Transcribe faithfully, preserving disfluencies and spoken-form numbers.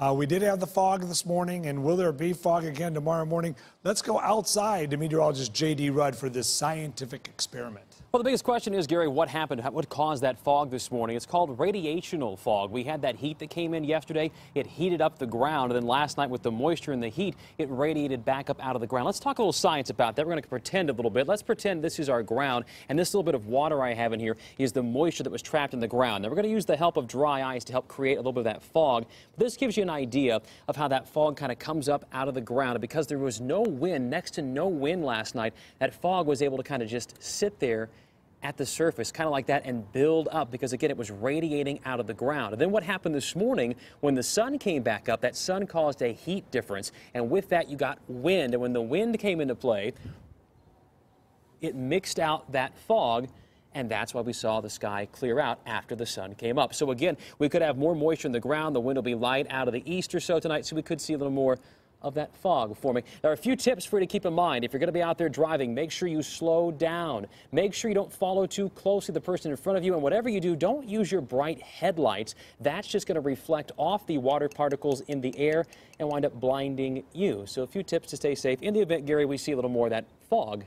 Uh, we did have the fog this morning, and will there be fog again tomorrow morning? Let's go outside to meteorologist J D Rudd for this scientific experiment. Well, the biggest question is, Gary, what happened? What caused that fog this morning? It's called radiational fog. We had that heat that came in yesterday. It heated up the ground, and then last night with the moisture and the heat, it radiated back up out of the ground. Let's talk a little science about that. We're going to pretend a little bit. Let's pretend this is our ground, and this little bit of water I have in here is the moisture that was trapped in the ground. Now, we're going to use the help of dry ice to help create a little bit of that fog. This gives you an idea of how that fog kind of comes up out of the ground. And because there was no wind, next to no wind last night, that fog was able to kind of just sit there at the surface, kind of like that, and build up because, again, it was radiating out of the ground. And then what happened this morning when the sun came back up, that sun caused a heat difference, and with that you got wind. And when the wind came into play, it mixed out that fog, and that's why we saw the sky clear out after the sun came up. So, again, we could have more moisture in the ground. The wind will be light out of the east or so tonight, so we could see a little more of that fog forming. There are a few tips for you to keep in mind. If you're going to be out there driving, make sure you slow down. Make sure you don't follow too closely the person in front of you. And whatever you do, don't use your bright headlights. That's just going to reflect off the water particles in the air and wind up blinding you. So a few tips to stay safe in the event, Gary, we see a little more of that fog